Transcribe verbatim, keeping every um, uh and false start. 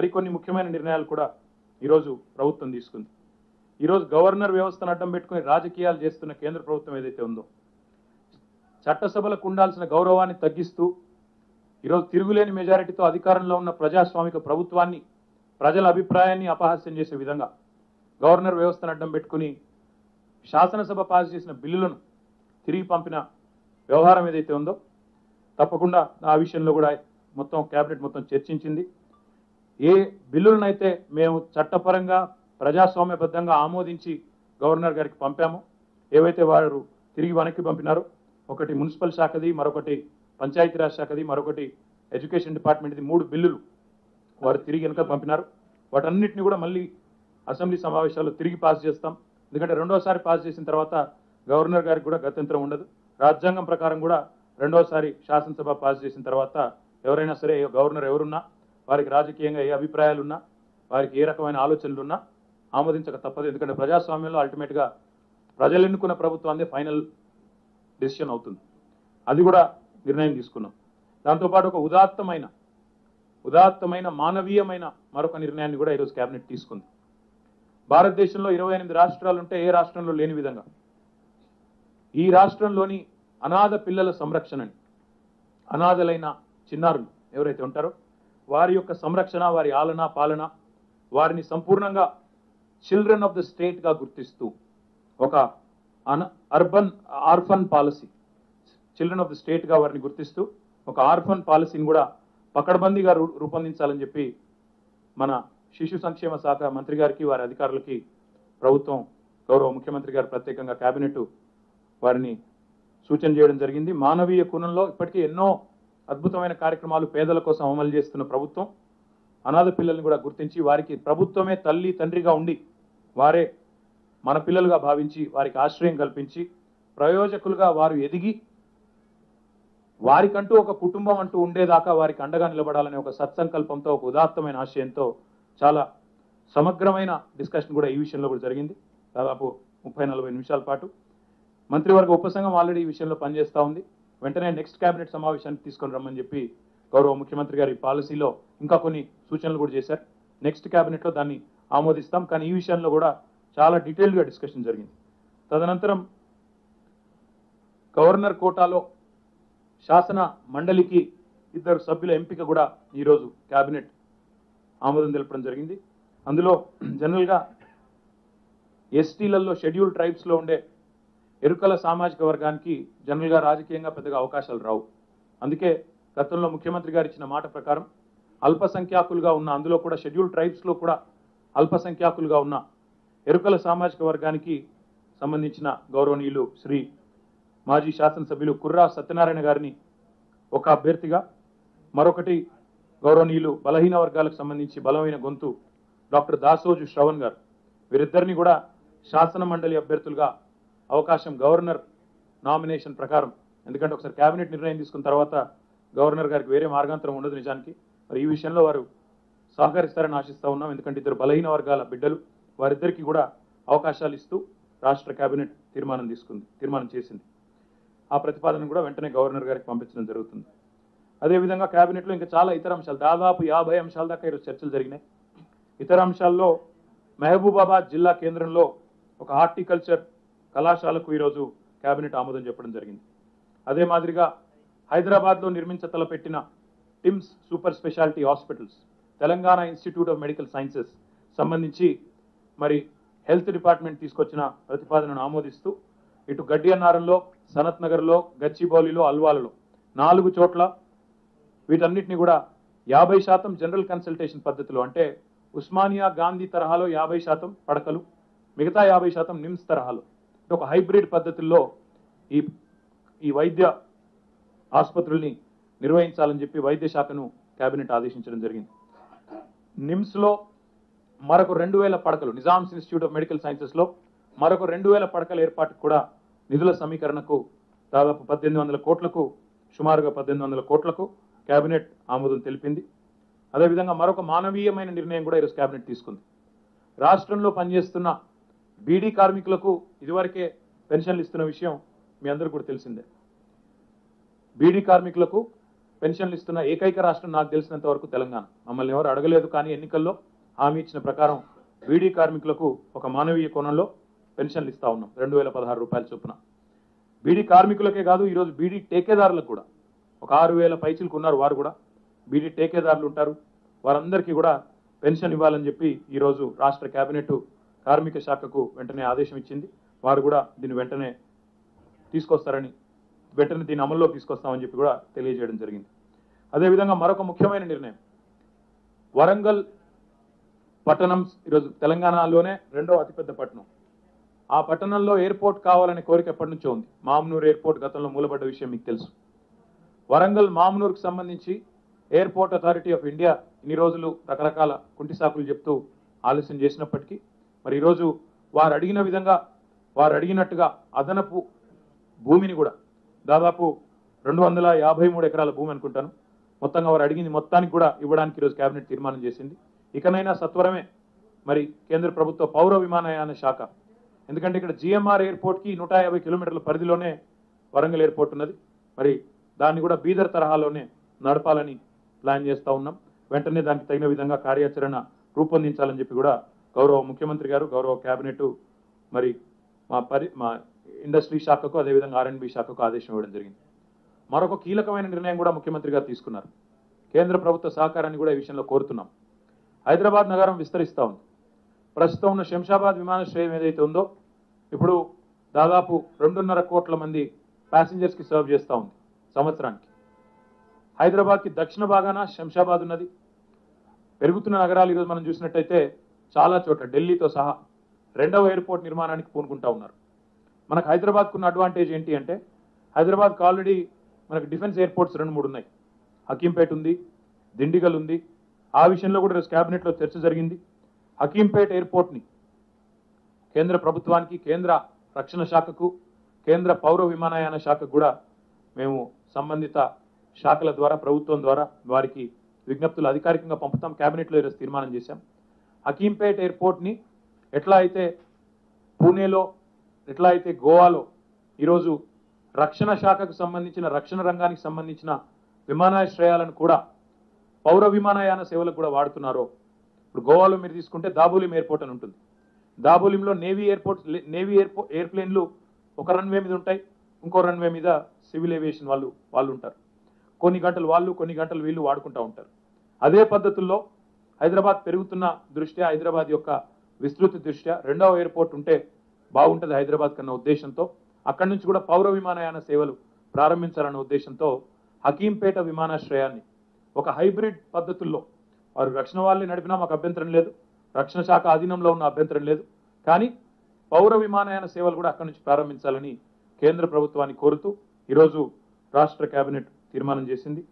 మరికొన్ని ముఖ్యమైన నిర్ణయాలు కూడా ఈ రోజు ప్రభుత్వం తీసుకుంది. ఈ రోజు గవర్నర్ వ్యవస్థను అడ్డం పెట్టుకొని రాజకీయాలు చేస్తున్న కేంద్ర ప్రభుత్వం ఏదైతే ఉందో, చట్టసభలకు ఉండాల్సిన గౌరవాన్ని తగ్గిస్తూ ఈరోజు తిరుగులేని మెజారిటీతో అధికారంలో ఉన్న ప్రజాస్వామిక ప్రభుత్వాన్ని, ప్రజల అభిప్రాయాన్ని అపహాస్యం చేసే విధంగా గవర్నర్ వ్యవస్థను అడ్డం పెట్టుకుని శాసనసభ పాస్ చేసిన బిల్లులను తిరిగి పంపిన వ్యవహారం ఏదైతే ఉందో, తప్పకుండా ఆ విషయంలో కూడా మొత్తం కేబినెట్ మొత్తం చర్చించింది. ఏ బిల్లులనైతే మేము చట్టపరంగా ప్రజాస్వామ్యబద్ధంగా ఆమోదించి గవర్నర్ గారికి పంపామో, ఏవైతే వారు తిరిగి వెనక్కి పంపినారో, ఒకటి మున్సిపల్ శాఖది, మరొకటి పంచాయతీరాజ్ శాఖది, మరొకటి ఎడ్యుకేషన్ డిపార్ట్మెంట్ది, మూడు బిల్లులు వారు తిరిగి వెనక పంపినారు. వాటన్నిటిని కూడా మళ్ళీ అసెంబ్లీ సమావేశాల్లో తిరిగి పాస్ చేస్తాం. ఎందుకంటే రెండోసారి పాస్ చేసిన తర్వాత గవర్నర్ గారికి కూడా గత్యంతరం ఉండదు. రాజ్యాంగం ప్రకారం కూడా రెండోసారి శాసనసభ పాస్ చేసిన తర్వాత ఎవరైనా సరే, గవర్నర్ ఎవరున్నా, వారికి రాజకీయంగా ఏ అభిప్రాయాలున్నా, వారికి ఏ రకమైన ఆలోచనలున్నా ఆమోదించక తప్పదు. ఎందుకంటే ప్రజాస్వామ్యంలో అల్టిమేట్గా ప్రజలు ఎన్నుకున్న ప్రభుత్వాన్ని ఫైనల్ డెసిషన్ అవుతుంది. అది కూడా నిర్ణయం తీసుకున్నాం. దాంతోపాటు ఒక ఉదాత్తమైన ఉదాత్తమైన మానవీయమైన మరొక నిర్ణయాన్ని కూడా ఈరోజు కేబినెట్ తీసుకుంది. భారతదేశంలో ఇరవై ఎనిమిది రాష్ట్రాలు ఉంటే ఏ రాష్ట్రంలో లేని విధంగా ఈ రాష్ట్రంలోని అనాథ పిల్లల సంరక్షణని, అనాథలైన చిన్నారులు ఎవరైతే ఉంటారో వారి యొక్క సంరక్షణ, వారి ఆలన పాలన, వారిని సంపూర్ణంగా చిల్డ్రన్ ఆఫ్ ద స్టేట్గా గుర్తిస్తూ ఒక an urban orphan policy, children of the స్టేట్గా వారిని గుర్తిస్తూ ఒక ఆర్ఫన్ పాలసీని కూడా పకడ్బందీగా రూపొందించాలని చెప్పి మన శిశు సంక్షేమ శాఖ మంత్రి గారికి, వారి అధికారులకి ప్రభుత్వం, గౌరవ ముఖ్యమంత్రి గారు ప్రత్యేకంగా కేబినెట్ వారిని సూచన చేయడం జరిగింది. మానవీయ కోణంలో ఇప్పటికీ ఎన్నో అద్భుతమైన కార్యక్రమాలు పేదల కోసం అమలు చేస్తున్న ప్రభుత్వం అనాథ పిల్లల్ని కూడా గుర్తించి, వారికి ప్రభుత్వమే తల్లి తండ్రిగా ఉండి, వారే మన పిల్లలుగా భావించి, వారికి ఆశ్రయం కల్పించి, ప్రయోజకులుగా వారు ఎదిగి, వారికంటూ ఒక కుటుంబం అంటూ ఉండేదాకా వారికి అండగా నిలబడాలనే ఒక సత్సంకల్పంతో, ఒక ఉదాత్తమైన ఆశయంతో చాలా సమగ్రమైన డిస్కషన్ కూడా ఈ విషయంలో కూడా జరిగింది. దాదాపు ముప్పై నలభై నిమిషాల పాటు మంత్రివర్గ ఉపసంఘం ఆల్రెడీ ఈ విషయంలో పనిచేస్తూ ఉంది. వెంటనే నెక్స్ట్ కేబినెట్ సమావేశానికి తీసుకొని రమ్మని చెప్పి గౌరవ ముఖ్యమంత్రి గారి పాలసీలో ఇంకా కొన్ని సూచనలు కూడా చేశారు. నెక్స్ట్ కేబినెట్లో దాన్ని ఆమోదిస్తాం. కానీ ఈ విషయంలో కూడా చాలా డీటెయిల్డ్గా డిస్కషన్ జరిగింది. తదనంతరం గవర్నర్ కోటాలో శాసన మండలికి ఇద్దరు సభ్యుల ఎంపిక కూడా ఈరోజు కేబినెట్ ఆమోదం తెలపడం జరిగింది. అందులో జనరల్గా ఎస్టీలలో, షెడ్యూల్ ట్రైబ్స్లో ఉండే ఎరుకల సామాజిక వర్గానికి జనరల్గా రాజకీయంగా పెద్దగా అవకాశాలు రావు. అందుకే గతంలో ముఖ్యమంత్రి గారు ఇచ్చిన మాట ప్రకారం అల్పసంఖ్యాకులుగా ఉన్న, అందులో కూడా షెడ్యూల్ ట్రైబ్స్లో కూడా అల్పసంఖ్యాకులుగా ఉన్న ఎరుకల సామాజిక వర్గానికి సంబంధించిన గౌరవనీయులు శ్రీ మాజీ శాసనసభ్యులు కుర్రా సత్యనారాయణ గారిని ఒక అభ్యర్థిగా, మరొకటి గౌరవనీయులు బలహీన వర్గాలకు సంబంధించి బలమైన గొంతు డాక్టర్ దాసోజు శ్రవణ్ గారు, వీరిద్దరిని కూడా శాసన మండలి అభ్యర్థులుగా అవకాశం గవర్నర్ నామినేషన్ ప్రకారం, ఎందుకంటే ఒకసారి కేబినెట్ నిర్ణయం తీసుకున్న తర్వాత గవర్నర్ గారికి వేరే మార్గాంతరం ఉండదు నిజానికి. మరి ఈ విషయంలో వారు సహకరిస్తారని ఆశిస్తూ ఉన్నాం. ఎందుకంటే ఇద్దరు బలహీన వర్గాల బిడ్డలు, వారిద్దరికీ కూడా అవకాశాలు ఇస్తూ రాష్ట్ర కేబినెట్ తీర్మానం తీసుకుంది తీర్మానం చేసింది. ఆ ప్రతిపాదన కూడా వెంటనే గవర్నర్ గారికి పంపించడం జరుగుతుంది. అదేవిధంగా కేబినెట్లో ఇంకా చాలా ఇతర అంశాలు, దాదాపు యాభై అంశాల దాకా ఈరోజు చర్చలు జరిగినాయి. ఇతర అంశాల్లో మహబూబాబాద్ జిల్లా కేంద్రంలో ఒక హార్టికల్చర్ కళాశాలకు ఈరోజు కేబినెట్ ఆమోదం చెప్పడం జరిగింది. అదే మాదిరిగా హైదరాబాద్లో నిర్మించ తలపెట్టిన TIMS super speciality hospitals, Telangana institute of medical sciences సంబంధించి మరి హెల్త్ డిపార్ట్మెంట్ తీసుకొచ్చిన ప్రతిపాదనను ఆమోదిస్తూ, ఇటు గడ్డి అన్నారంలో, సనత్ నగర్లో, గచ్చిబౌలిలో, అల్వాలలో నాలుగు చోట్ల వీటన్నిటిని కూడా యాభై శాతం జనరల్ కన్సల్టేషన్ పద్ధతిలో, అంటే ఉస్మానియా గాంధీ తరహాలో యాభై శాతం పడకలు, మిగతా యాభై శాతం నిమ్స్ తరహాలో ఒక హైబ్రిడ్ పద్ధతుల్లో ఈ ఈ వైద్య ఆసుపత్రుల్ని నిర్వహించాలని చెప్పి వైద్య శాఖను కేబినెట్ ఆదేశించడం జరిగింది. నిమ్స్లో మరొక రెండు వేల పడకలు, నిజామ్స్ ఇన్స్టిట్యూట్ ఆఫ్ మెడికల్ సైన్సెస్లో మరొక రెండు వేల పడకల ఏర్పాటుకు కూడా నిధుల సమీకరణకు దాదాపు పద్దెనిమిది వందల కోట్లకు సుమారుగా పద్దెనిమిది వందల కోట్లకు కేబినెట్ ఆమోదం తెలిపింది. అదేవిధంగా మరొక మానవీయమైన నిర్ణయం కూడా ఈరోజు కేబినెట్ తీసుకుంది. రాష్ట్రంలో పనిచేస్తున్న బీడీ కార్మికులకు ఇదివరకే పెన్షన్లు ఇస్తున్న విషయం మీ అందరూ కూడా తెలిసిందే. బీడీ కార్మికులకు పెన్షన్లు ఇస్తున్న ఏకైక రాష్ట్రం నాకు తెలిసినంత వరకు తెలంగాణ. మమ్మల్ని ఎవరు అడగలేదు, కానీ ఎన్నికల్లో హామీ ఇచ్చిన ప్రకారం వీడీ కార్మికులకు ఒక మానవీయ కోణంలో పెన్షన్లు ఇస్తా ఉన్నాం రెండు వేల పదహారు రూపాయల చొప్పున. బీడీ కార్మికులకే కాదు, ఈరోజు బీడీ టేకేదారులకు కూడా ఒక ఆరు వేల పైచీలకు ఉన్నారు, వారు కూడా బీడీ టేకేదారులు ఉంటారు, వారందరికీ కూడా పెన్షన్ ఇవ్వాలని చెప్పి ఈరోజు రాష్ట్ర కేబినెట్ కార్మిక శాఖకు వెంటనే ఆదేశం ఇచ్చింది. వారు కూడా దీన్ని వెంటనే తీసుకొస్తారని, వెంటనే దీన్ని అమల్లో తీసుకొస్తామని చెప్పి కూడా తెలియజేయడం జరిగింది. అదేవిధంగా మరొక ముఖ్యమైన నిర్ణయం, వరంగల్ పట్టణం ఈరోజు తెలంగాణలోనే రెండో అతిపెద్ద పట్టణం. ఆ పట్టణంలో ఎయిర్పోర్ట్ కావాలనే కోరిక ఎప్పటి నుంచో ఉంది. మామ్నూరు ఎయిర్పోర్ట్ గతంలో మూలబడ్డ విషయం మీకు తెలుసు. వరంగల్ మామ్నూరుకు సంబంధించి ఎయిర్పోర్ట్ అథారిటీ ఆఫ్ ఇండియా ఇన్ని రోజులు రకరకాల కుంటి సాకులు చెప్తూ ఆలస్యం చేసినప్పటికీ మరి ఈరోజు వారు అడిగిన విధంగా వారు అడిగినట్టుగా అదనపు భూమిని కూడా దాదాపు రెండు వందల యాభై మూడు ఎకరాల భూమి అనుకుంటాను మొత్తంగా వారు అడిగింది మొత్తానికి కూడా ఇవ్వడానికి ఈరోజు కేబినెట్ తీర్మానం చేసింది. ఇకనైనా సత్వరమే మరి కేంద్ర ప్రభుత్వ పౌర విమానయాన శాఖ, ఎందుకంటే ఇక్కడ జిఎంఆర్ ఎయిర్పోర్ట్కి నూట యాభై కిలోమీటర్ల పరిధిలోనే వరంగల్ ఎయిర్పోర్ట్ ఉన్నది, మరి దాన్ని కూడా బీదర్ తరహాలోనే నడపాలని ప్లాన్ చేస్తూ ఉన్నాం. వెంటనే దానికి తగిన విధంగా కార్యాచరణ రూపొందించాలని చెప్పి కూడా గౌరవ ముఖ్యమంత్రి గారు, గౌరవ క్యాబినెట్ మరి మా పరి మా ఇండస్ట్రీ శాఖకు అదేవిధంగా ఆర్అండ్బి శాఖకు ఆదేశం ఇవ్వడం జరిగింది. మరొక కీలకమైన నిర్ణయం కూడా ముఖ్యమంత్రి గారు తీసుకున్నారు. కేంద్ర ప్రభుత్వ సహకారాన్ని కూడా ఈ విషయంలో కోరుతున్నాం. హైదరాబాద్ నగరం విస్తరిస్తూ ఉంది. ప్రస్తుతం ఉన్న శంషాబాద్ విమానాశ్రయం ఏదైతే ఉందో ఇప్పుడు దాదాపు రెండున్నర కోట్ల మంది ప్యాసింజర్స్కి సర్వ్ చేస్తూ ఉంది సంవత్సరానికి. హైదరాబాద్కి దక్షిణ భాగాన శంషాబాద్ ఉన్నది. పెరుగుతున్న నగరాలు ఈరోజు మనం చూసినట్టయితే చాలా చోట్ల ఢిల్లీతో సహా రెండవ ఎయిర్పోర్ట్ నిర్మాణానికి పూనుకుంటా ఉన్నారు. మనకు హైదరాబాద్కు ఉన్న అడ్వాంటేజ్ ఏంటి అంటే హైదరాబాద్కు ఆల్రెడీ మనకు డిఫెన్స్ ఎయిర్పోర్ట్స్ రెండు మూడు ఉన్నాయి. హకీంపేట్ ఉంది, దిండిగల్ ఉంది. ఆ విషయంలో కూడా ఈరోజు క్యాబినెట్లో చర్చ జరిగింది. హకీంపేట్ ఎయిర్పోర్ట్ని కేంద్ర ప్రభుత్వానికి, కేంద్ర రక్షణ శాఖకు, కేంద్ర పౌర విమానయాన శాఖకు కూడా మేము సంబంధిత శాఖల ద్వారా, ప్రభుత్వం ద్వారా వారికి విజ్ఞప్తులు అధికారికంగా పంపుతాం. క్యాబినెట్లో ఈరోజు తీర్మానం చేశాం. హకీంపేట్ ఎయిర్పోర్ట్ని ఎట్లా అయితే పూణేలో, ఎట్లా అయితే గోవాలో ఈరోజు రక్షణ శాఖకు సంబంధించిన, రక్షణ రంగానికి సంబంధించిన విమానాశ్రయాలను కూడా పౌర విమానయాన సేవలకు కూడా వాడుతున్నారో, ఇప్పుడు గోవాలో మీరు తీసుకుంటే దాబూలిం ఎయిర్పోర్ట్ అని ఉంటుంది. దాబూలింలో నేవీ ఎయిర్పోర్ట్ నేవీ ఎయిర్పో ఎయిర్ప్లేన్లు ఒక రన్వే మీద ఉంటాయి, ఇంకో రన్వే మీద సివిల్ ఏవియేషన్ వాళ్ళు వాళ్ళు ఉంటారు. కొన్ని గంటలు వాళ్ళు, కొన్ని గంటలు వీళ్ళు వాడుకుంటూ ఉంటారు. అదే పద్ధతుల్లో హైదరాబాద్ పెరుగుతున్న దృష్ట్యా, హైదరాబాద్ యొక్క విస్తృతి దృష్ట్యా రెండవ ఎయిర్పోర్ట్ ఉంటే బాగుంటుంది హైదరాబాద్ కన్న ఉద్దేశంతో, అక్కడి నుంచి కూడా పౌర విమానయాన సేవలు ప్రారంభించాలన్న ఉద్దేశంతో హకీంపేట విమానాశ్రయాన్ని ఒక హైబ్రిడ్ పద్ధతుల్లో వారు రక్షణ వాళ్ళని నడిపినా మాకు అభ్యంతరం లేదు, రక్షణ శాఖ అధీనంలో ఉన్న అభ్యంతరం లేదు, కానీ పౌర విమానయాన సేవలు కూడా అక్కడి నుంచి ప్రారంభించాలని కేంద్ర ప్రభుత్వాన్ని కోరుతూ ఈరోజు రాష్ట్ర కేబినెట్ తీర్మానం చేసింది.